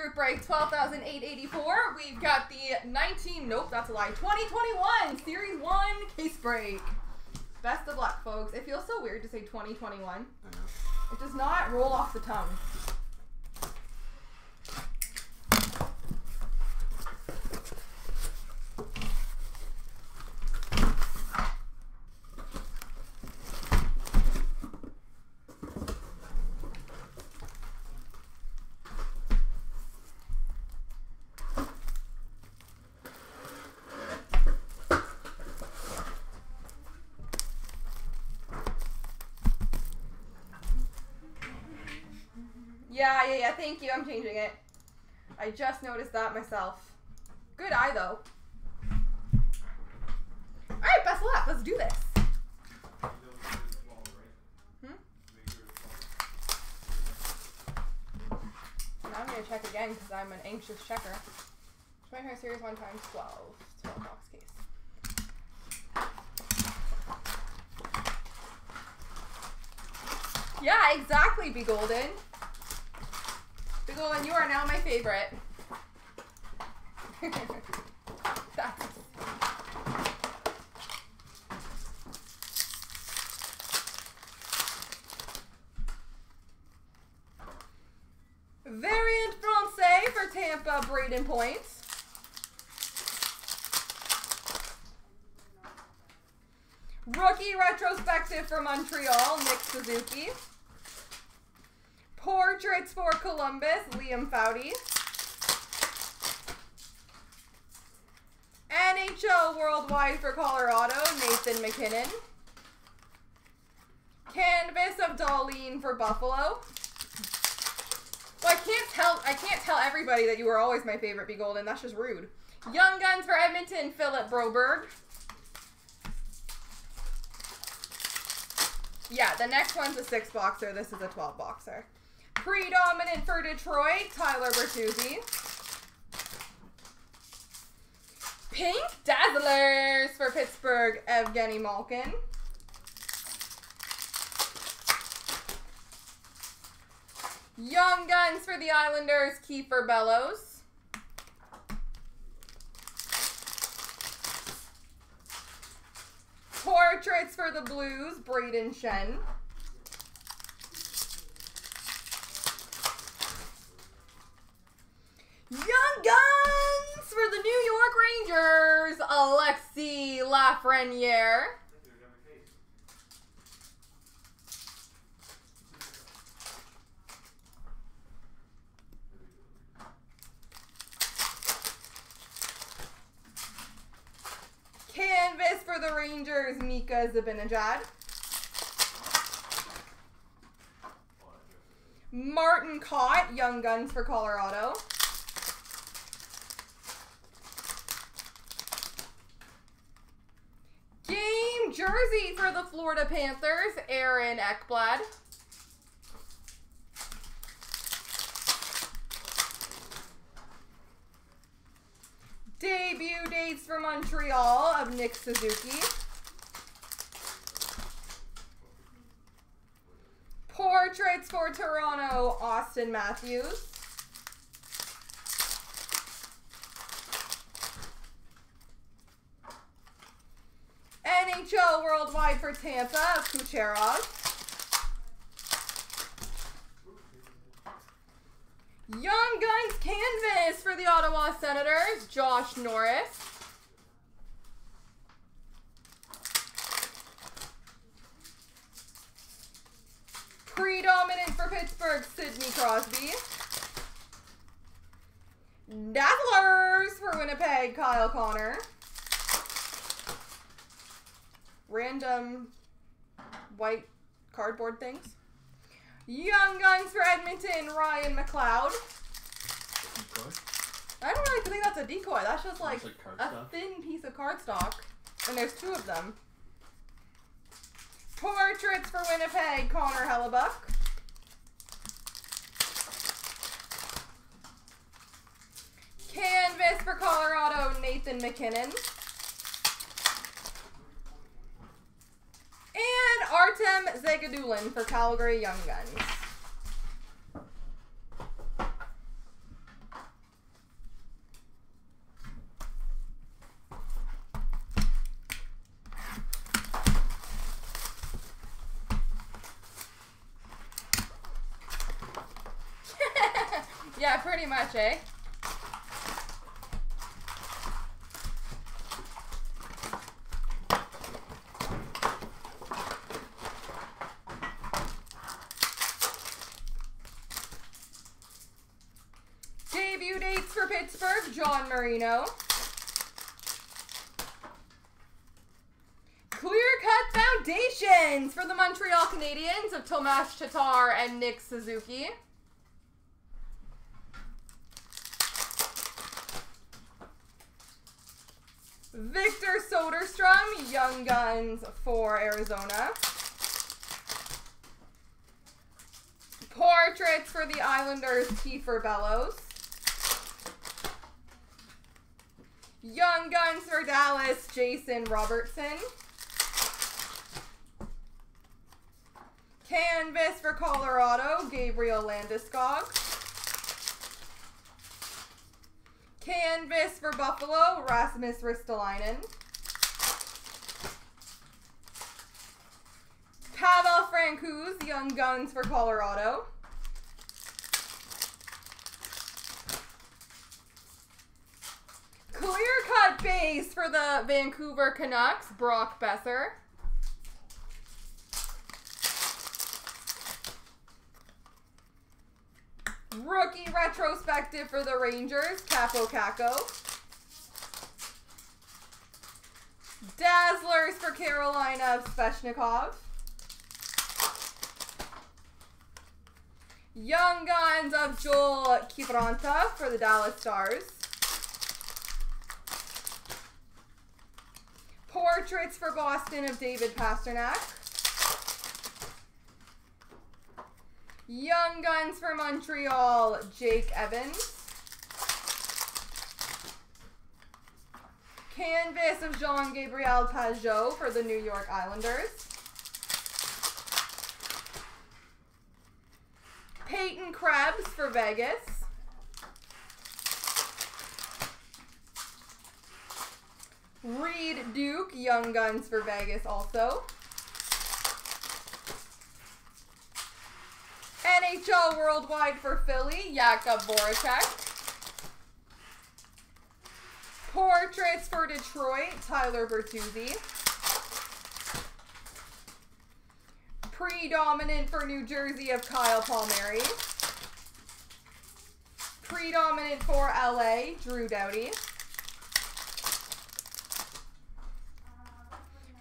group break 12,884. We've got the 2021 Series 1 case break. Best of luck, folks. It feels so weird to say 2021. I know. It does not roll off the tongue. Yeah, thank you. I'm changing it. I just noticed that myself. Good eye, though. All right, best of luck. Let's do this. Now I'm going to check again because I'm an anxious checker. 25 series 1 times 12. 12 box case. Yeah, exactly, Be Golden. And you are now my favorite. That's Variant Francais for Tampa, Braden Points. Rookie Retrospective for Montreal, Nick Suzuki. Portraits for Columbus, Liam Foudy. NHL Worldwide for Colorado, Nathan MacKinnon. Canvas of Darlene for Buffalo. Well, I can't tell everybody that you were always my favorite, Be Golden. That's just rude. Young Guns for Edmonton, Philip Broberg. Yeah, the next one's a 6-boxer. This is a 12-boxer. Predominant for Detroit, Tyler Bertuzzi. Pink Dazzlers for Pittsburgh, Evgeny Malkin. Young Guns for the Islanders, Kiefer Bellows. Portraits for the Blues, Braden Shen. Young Guns for the New York Rangers, Alexi Lafreniere. Canvas for the Rangers, Mika Zibanejad. Martin Kaut, Young Guns for Colorado. Jersey for the Florida Panthers, Aaron Ekblad. Debut dates for Montreal of Nick Suzuki. Portraits for Toronto, Auston Matthews. NHL Worldwide for Tampa, Kucherov. Young Guns Canvas for the Ottawa Senators, Josh Norris. Predominant for Pittsburgh, Sidney Crosby. Dazzlers for Winnipeg, Kyle Connor. Random white cardboard things. Young Guns for Edmonton, Ryan McLeod. Decoy? I don't really think that's a decoy. That's just like a thin piece of cardstock. And there's two of them. Portraits for Winnipeg, Connor Hellebuyck. Canvas for Colorado, Nathan MacKinnon. Artem Zagadulin for Calgary Young Guns. Yeah, pretty much, eh? Debut dates for Pittsburgh, John Marino. Clear-cut foundations for the Montreal Canadiens of Tomas Tatar and Nick Suzuki. Victor Soderstrom, Young Guns for Arizona. Portraits for the Islanders, Kiefer Bellows. Young Guns for Dallas, Jason Robertson. Canvas for Colorado, Gabriel Landeskog. Canvas for Buffalo, Rasmus Ristolainen. Pavel Francouz, Young Guns for Colorado. Clear-cut base for the Vancouver Canucks, Brock Besser. Rookie retrospective for the Rangers, Kaapo Kakko. Dazzlers for Carolina, Sveshnikov. Young Guns of Joel Kiviranta for the Dallas Stars. Portraits for Boston of David Pasternak. Young Guns for Montreal, Jake Evans. Canvas of Jean-Gabriel Pageau for the New York Islanders. Peyton Krebs for Vegas. Reed Duke, Young Guns for Vegas also. NHL Worldwide for Philly, Jakub Voracek. Portraits for Detroit, Tyler Bertuzzi. Predominant for New Jersey of Kyle Palmieri. Predominant for LA, Drew Doughty.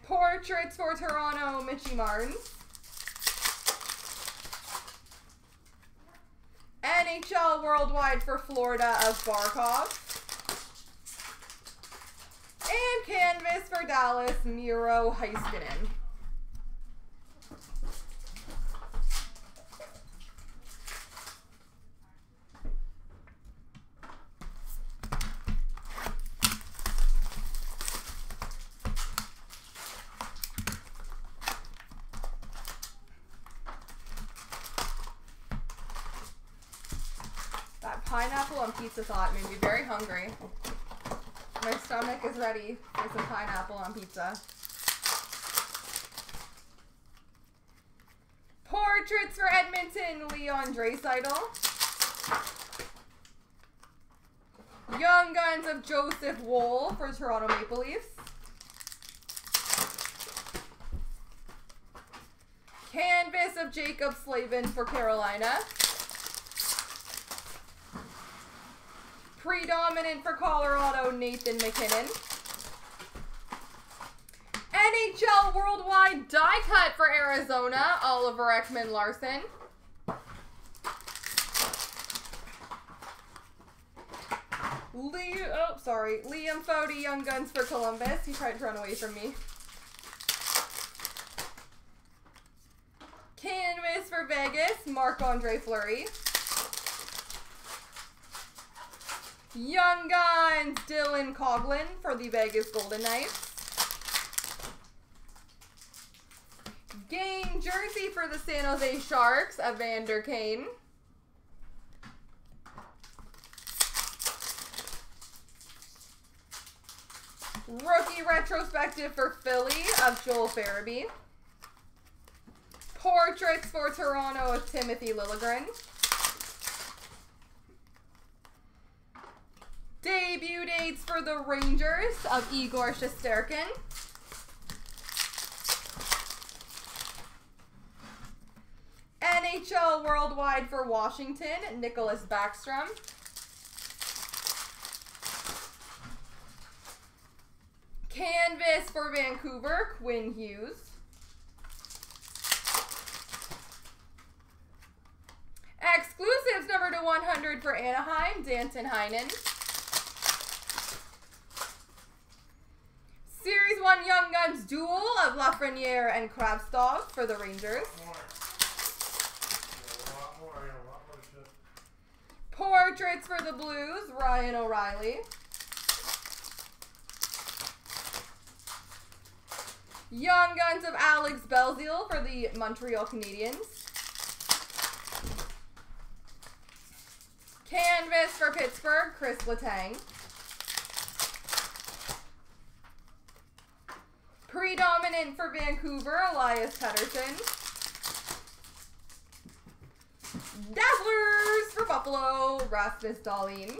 Portraits for Toronto, Mitchie Marnes. NHL Worldwide for Florida of Barkov. And Canvas for Dallas, Miro Heiskanen. Pineapple on pizza thought made me very hungry. My stomach is ready for some pineapple on pizza. Portraits for Edmonton, Leon Draisaitl. Young Guns of Joseph Woll for Toronto Maple Leafs. Canvas of Jacob Slavin for Carolina. Predominant for Colorado, Nathan MacKinnon. NHL Worldwide die cut for Arizona, Oliver Ekman-Larsson. Liam Foudy, Young Guns for Columbus. He tried to run away from me. Canvas for Vegas, Marc-Andre Fleury. Young Guns, Dylan Coghlan for the Vegas Golden Knights. Game jersey for the San Jose Sharks, Evander Kane. Rookie retrospective for Philly of Joel Farabee. Portraits for Toronto of Timothy Liljegren. Debut dates for the Rangers of Igor Shesterkin. NHL Worldwide for Washington, Nicholas Backstrom. Canvas for Vancouver, Quinn Hughes. Exclusives number to 100 for Anaheim, Danton Heinen. Series 1 Young Guns Duel of Lafreniere and Kravtsov for the Rangers. Portraits for the Blues, Ryan O'Reilly. Young Guns of Alex Belzile for the Montreal Canadiens. Canvas for Pittsburgh, Chris Letang. Predominant for Vancouver, Elias Pettersson. Dazzlers for Buffalo, Rasmus Dahlin.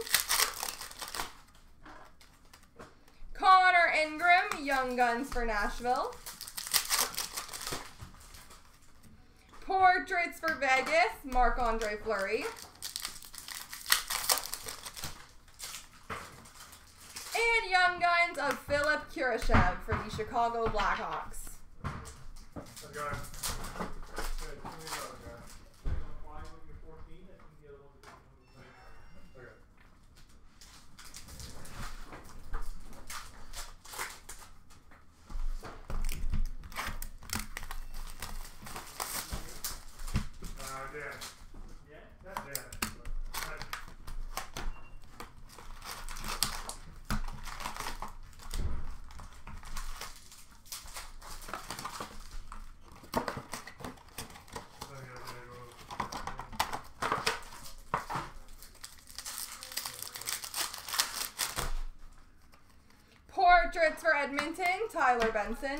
Connor Ingram, Young Guns for Nashville. Portraits for Vegas, Marc-Andre Fleury. And Young Guns of Philip Kurashev for the Chicago Blackhawks. Portraits for Edmonton, Tyler Benson.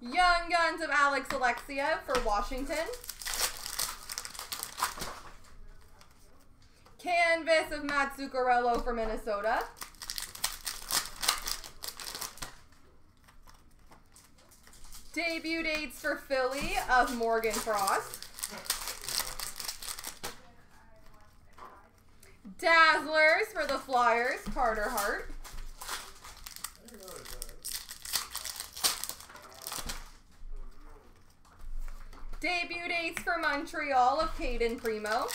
Young Guns of Alex Alexiev for Washington. Canvas of Matt Zuccarello for Minnesota. Debut dates for Philly of Morgan Frost. Dazzlers for the Flyers, Carter Hart. Debut dates for Montreal of Caden Primo.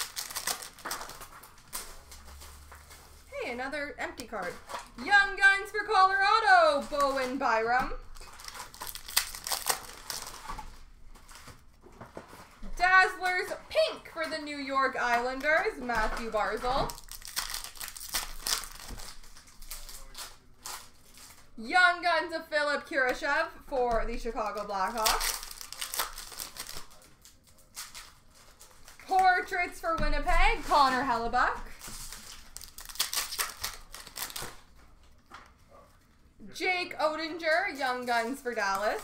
Hey, another empty card. Young Guns for Colorado, Bowen Byram. Dazzlers pink for the New York Islanders, Matthew Barzal. Young Guns of Philip Kurashev for the Chicago Blackhawks. Portraits for Winnipeg, Connor Hellebuyck. Jake Odinger, Young Guns for Dallas.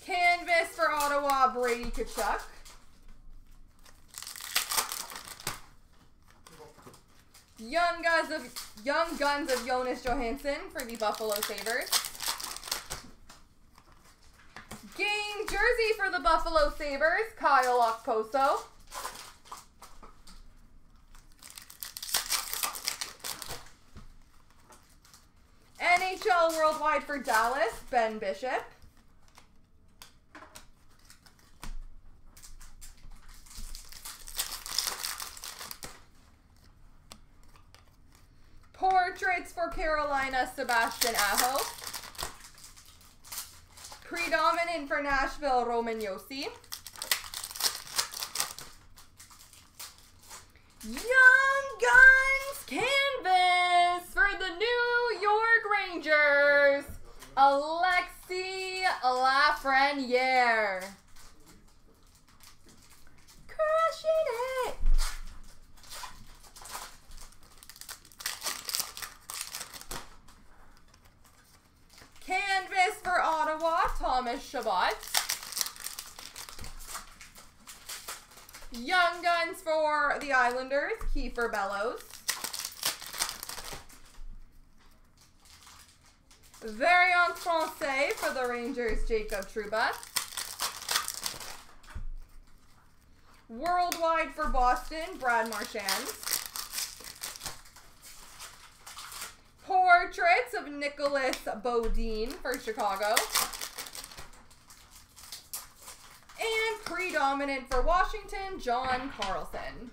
Canvas for Ottawa, Brady Tkachuk. Young Guns of Jonas Johansson for the Buffalo Sabres. Game jersey for the Buffalo Sabres, Kyle Okposo. NHL Worldwide for Dallas, Ben Bishop. Portraits for Carolina, Sebastian Aho. Predominant for Nashville, Roman Josi. Young Guns canvas for the New York Rangers, Alexi Lafreniere. Crushing it. Thomas Shabbat. Young Guns for the Islanders, Kiefer Bellows. Variant Francais for the Rangers, Jacob Trouba. Worldwide for Boston, Brad Marchand. Portraits of Nicholas Bodine for Chicago. And predominant for Washington, John Carlson.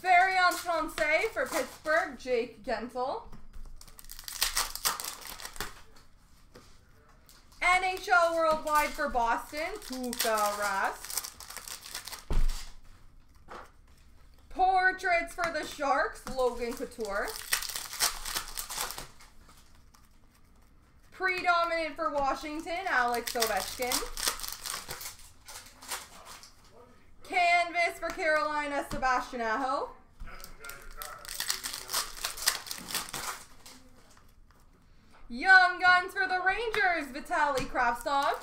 Variant Francais for Pittsburgh, Jake Gensel. NHL Worldwide for Boston, Tuukka Rask. Portraits for the Sharks, Logan Couture. Predominant for Washington, Alex Ovechkin. Canvas for Carolina, Sebastian Aho. Young Guns for the Rangers, Vitaly Kravtsov.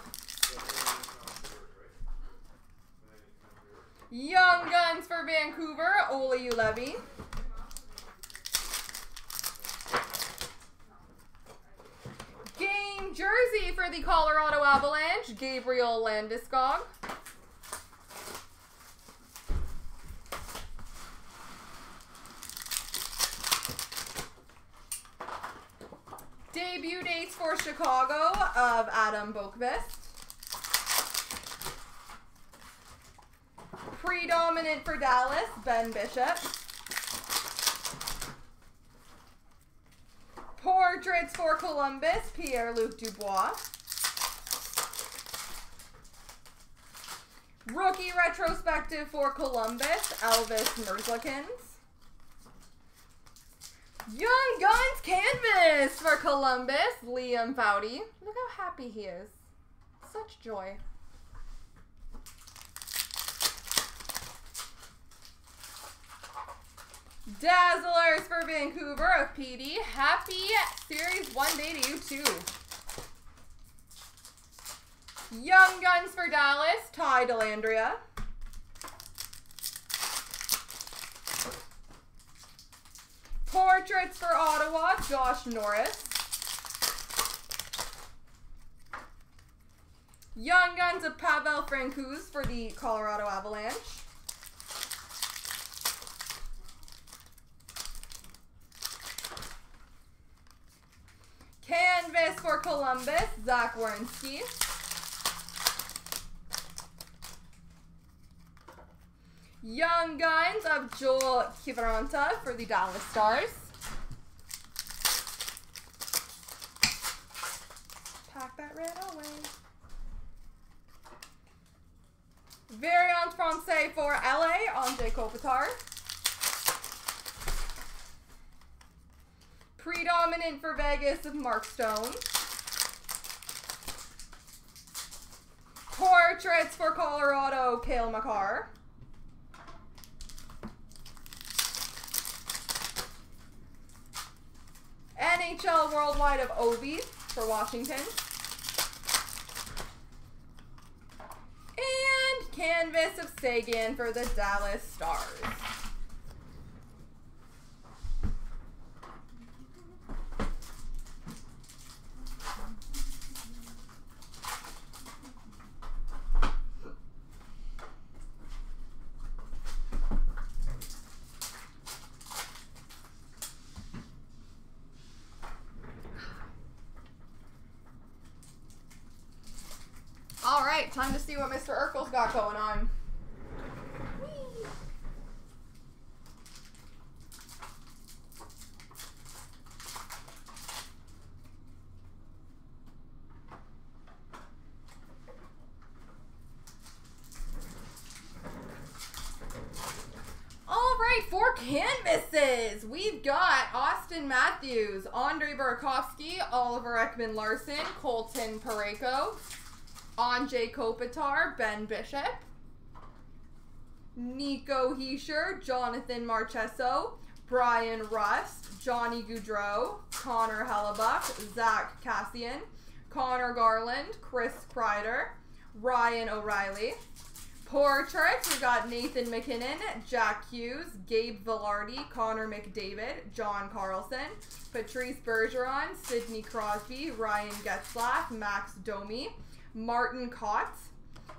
Young Guns for Vancouver, Ole Ulevi. Game jersey for the Colorado Avalanche, Gabriel Landeskog. Debut dates for Chicago of Adam Boqvist. Predominant for Dallas, Ben Bishop. Portraits for Columbus, Pierre-Luc Dubois. Rookie retrospective for Columbus, Elvis Merzlikins. Young Guns Canvas for Columbus, Liam Foudy. Look how happy he is. Such joy. Dazzlers for Vancouver of PD. Happy Series 1 day to you too. Young Guns for Dallas, Ty Dellandria. Portraits for Ottawa, Josh Norris. Young Guns of Pavel Francouz for the Colorado Avalanche. Canvas for Columbus, Zach Werenski. Young Guns of Joel Kiviranta for the Dallas Stars. Pack that red away. Variant Francais for LA, Andre Kopitar. Predominant for Vegas of Mark Stone. Portraits for Colorado, Cale Makar. NHL Worldwide of Ovi for Washington. And Canvas of Sagan for the Dallas Stars. Time to see what Mr. Urkel's got going on. Whee. Bonuses. We've got Auston Matthews, Andre Burakovsky, Oliver Ekman-Larsson, Colton Parayko, Anze Kopitar, Ben Bishop, Nico Hischier, Jonathan Marchesso, Brian Rust, Johnny Gaudreau, Connor Hellebuyck, Zach Kassian, Connor Garland, Chris Kreider, Ryan O'Reilly. Portraits, we've got Nathan MacKinnon, Jack Hughes, Gabe Vilardi, Connor McDavid, John Carlson, Patrice Bergeron, Sidney Crosby, Ryan Getzlaf, Max Domi, Martin Kaut,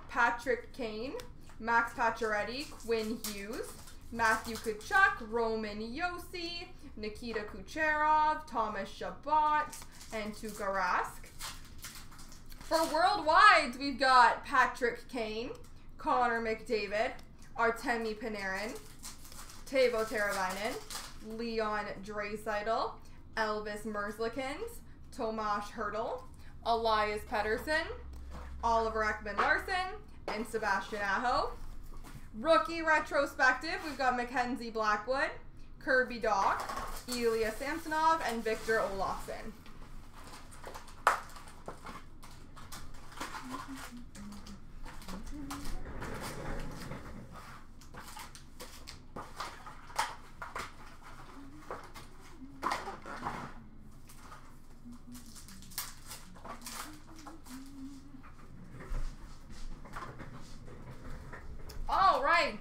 Patrick Kane, Max Pacioretty, Quinn Hughes, Matthew Tkachuk, Roman Yossi, Nikita Kucherov, Thomas Chabot, and Tuukka Rask. For Worldwides, we've got Patrick Kane, Connor McDavid, Artemi Panarin, Teuvo Teravainen, Leon Draisaitl, Elvis Merzlikins, Tomas Hertl, Elias Pettersson, Oliver Ekman-Larsson, and Sebastian Aho. Rookie retrospective, we've got Mackenzie Blackwood, Kirby Dach, Ilya Samsonov, and Victor Olofsson.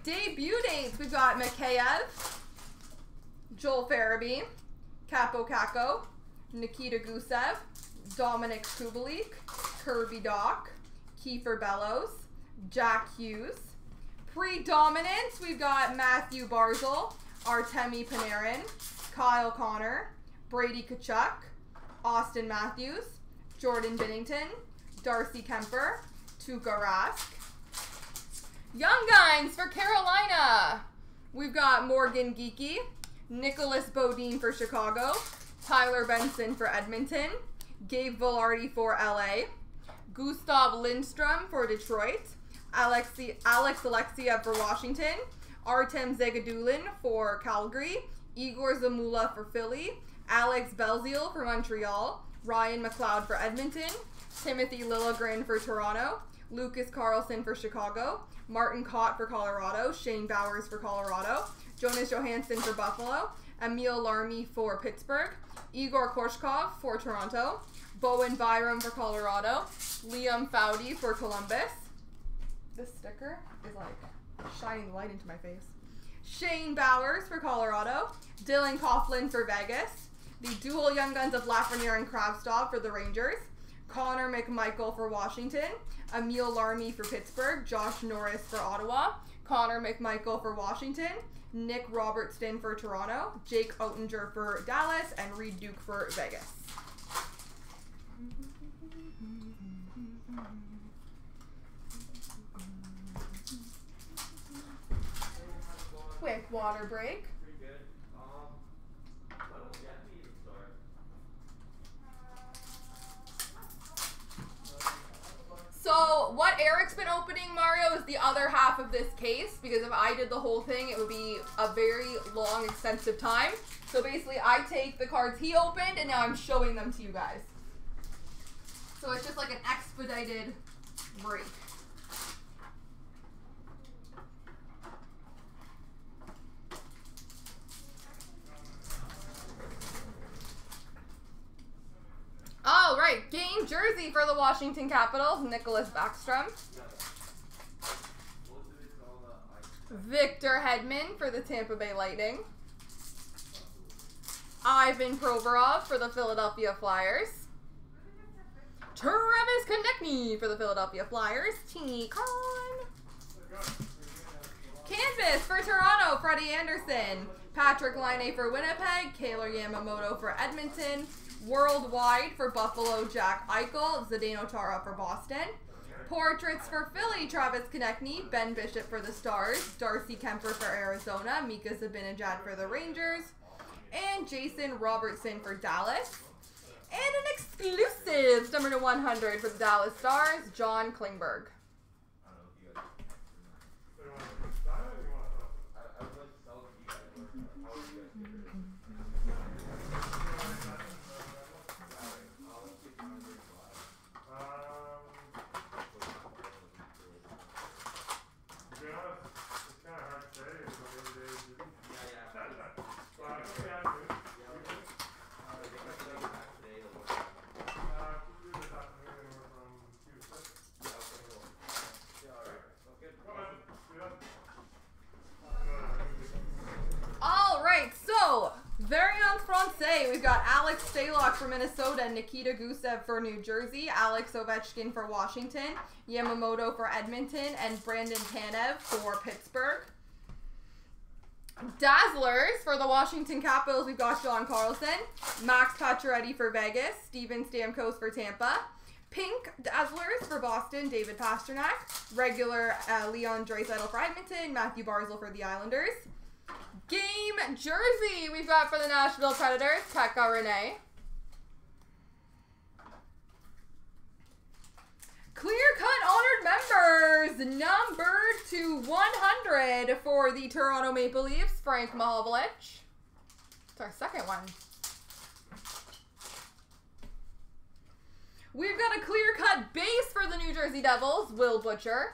Debut dates, we've got Mikheyev, Joel Farabee, Kaapo Kakko, Nikita Gusev, Dominic Kubalik, Kirby Dach, Kiefer Bellows, Jack Hughes. Predominance, we've got Matthew Barzal, Artemi Panarin, Kyle Connor, Brady Tkachuk, Auston Matthews, Jordan Binnington, Darcy Kemper, Tuukka Rask. Young Guns for Carolina. We've got Morgan Geekie, Nicholas Bodin for Chicago, Tyler Benson for Edmonton, Gabe Vilardi for LA, Gustav Lindstrom for Detroit, Alex Alexiev for Washington, Artem Zagadulin for Calgary, Igor Zamula for Philly, Alex Belzile for Montreal, Ryan McLeod for Edmonton, Timothy Liljegren for Toronto, Lucas Carlson for Chicago, Martin Kaut for Colorado, Shane Bowers for Colorado, Jonas Johansson for Buffalo, Emil Larmi for Pittsburgh, Igor Koshkov for Toronto, Bowen Byram for Colorado, Liam Foudy for Columbus. This sticker is like shining the light into my face. Shane Bowers for Colorado, Dylan Coghlan for Vegas, the dual young guns of Lafreniere and Kravtsov for the Rangers, Connor McMichael for Washington, Emil Larmi for Pittsburgh, Josh Norris for Ottawa, Connor McMichael for Washington, Nick Robertson for Toronto, Jake Oettinger for Dallas, and Reed Duke for Vegas. Quick water break. So what Eric's been opening, Mario, is the other half of this case, because if I did the whole thing, it would be a very long, extensive time. So basically, I take the cards he opened, and now I'm showing them to you guys. So it's just like an expedited break. All right, game jersey for the Washington Capitals, Nicholas Backstrom. Victor Hedman for the Tampa Bay Lightning. Ivan Provorov for the Philadelphia Flyers. Travis Konecny for the Philadelphia Flyers. Teeny Con. Canvas for Toronto, Freddie Anderson. Patrick Laine for Winnipeg. Kaylor Yamamoto for Edmonton. Worldwide for Buffalo, Jack Eichel, Zdeno Chara for Boston. Portraits for Philly, Travis Konecny, Ben Bishop for the Stars, Darcy Kemper for Arizona, Mika Zibanejad for the Rangers, and Jason Robertson for Dallas. And an exclusive, number to 100 for the Dallas Stars, John Klingberg. Alliance Francaise. We've got Alex Stalock for Minnesota, Nikita Gusev for New Jersey, Alex Ovechkin for Washington, Yamamoto for Edmonton, and Brandon Tanev for Pittsburgh. Dazzlers for the Washington Capitals, we've got John Carlson, Max Pacioretty for Vegas, Steven Stamkos for Tampa. Pink Dazzlers for Boston, David Pasternak. Regular Leon Draisaitl for Edmonton, Matthew Barzal for the Islanders. Game jersey we've got for the Nashville Predators, Pekka Rinne. Clear cut honored members, number to 100 for the Toronto Maple Leafs, Frank Mahovlich. It's our second one. We've got a clear-cut base for the New Jersey Devils, Will Butcher.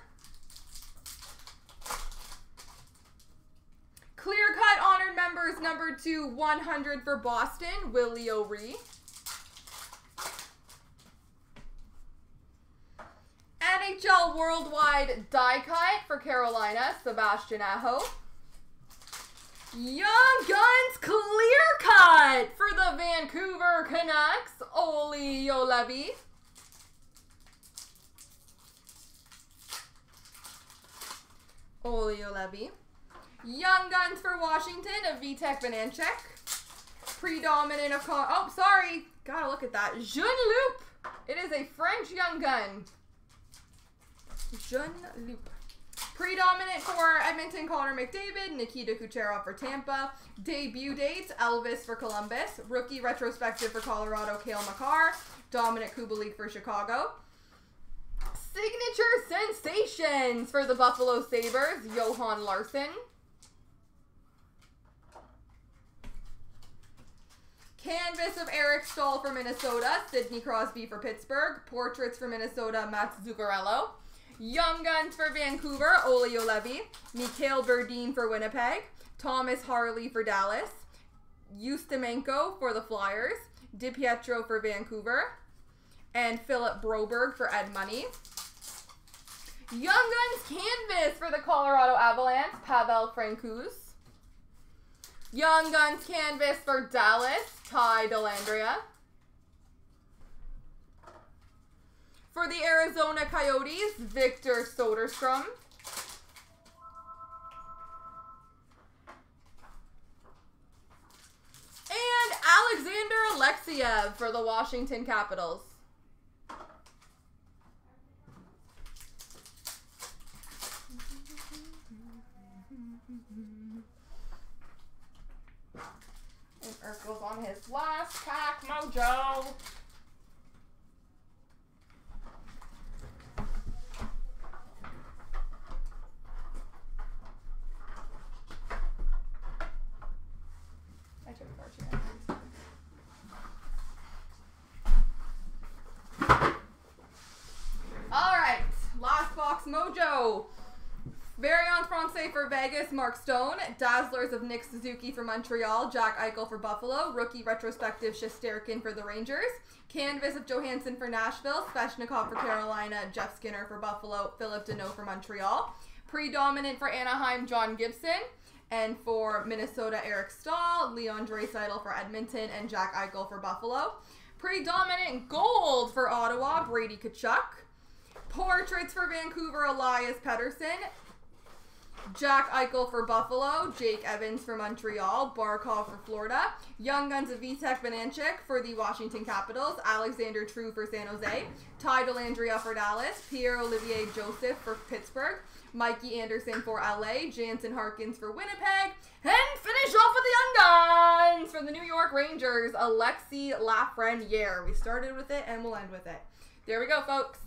Clear-cut honored members number to 100 for Boston, Willie O'Ree. NHL Worldwide die-cut for Carolina, Sebastian Aho. Young Guns clear-cut for the Vancouver Canucks, Olli Jolevy. Young Guns for Washington of Vitek Vanacek. Predominant of oh, sorry. Gotta look at that. Jean-Loup. It is a French Young Gun. Jean-Loup. Predominant for Edmonton, Connor McDavid. Nikita Kucherov for Tampa. Debut dates, Elvis for Columbus. Rookie retrospective for Colorado, Kale McCarr. Dominic Kubalik for Chicago. Signature Sensations for the Buffalo Sabres, Johan Larsson. Canvas of Eric Stahl for Minnesota, Sidney Crosby for Pittsburgh. Portraits for Minnesota, Mats Zuccarello. Young Guns for Vancouver, Olli Jolevy. Mikhail Berdine for Winnipeg. Thomas Harley for Dallas. Ustimenko for the Flyers. DiPietro for Vancouver. And Philip Broberg for Edmonton. Young Guns Canvas for the Colorado Avalanche, Pavel Francouz. Young Guns Canvas for Dallas, Ty Dellandrea. For the Arizona Coyotes, Victor Soderstrom. And Alexander Alexiev for the Washington Capitals. And Urkel's on his last pack, Mojo. Variant Francais for Vegas, Mark Stone. Dazzlers of Nick Suzuki for Montreal, Jack Eichel for Buffalo. Rookie retrospective, Shesterkin for the Rangers. Canvas of Johansson for Nashville, Sveshnikov for Carolina, Jeff Skinner for Buffalo, Philip Deneau for Montreal. Predominant for Anaheim, John Gibson. And for Minnesota, Eric Stahl, Leon Draisaitl for Edmonton, and Jack Eichel for Buffalo. Predominant gold for Ottawa, Brady Tkachuk. Portraits for Vancouver, Elias Pettersson. Jack Eichel for Buffalo, Jake Evans for Montreal, Barkov for Florida. Young Guns of Vitek Vanacek for the Washington Capitals, Alexander True for San Jose, Ty Dellandrea for Dallas, Pierre-Olivier Joseph for Pittsburgh, Mikey Anderson for LA, Jansen Harkins for Winnipeg, and finish off with the Young Guns for the New York Rangers, Alexi Lafreniere. We started with it and we'll end with it. There we go, folks.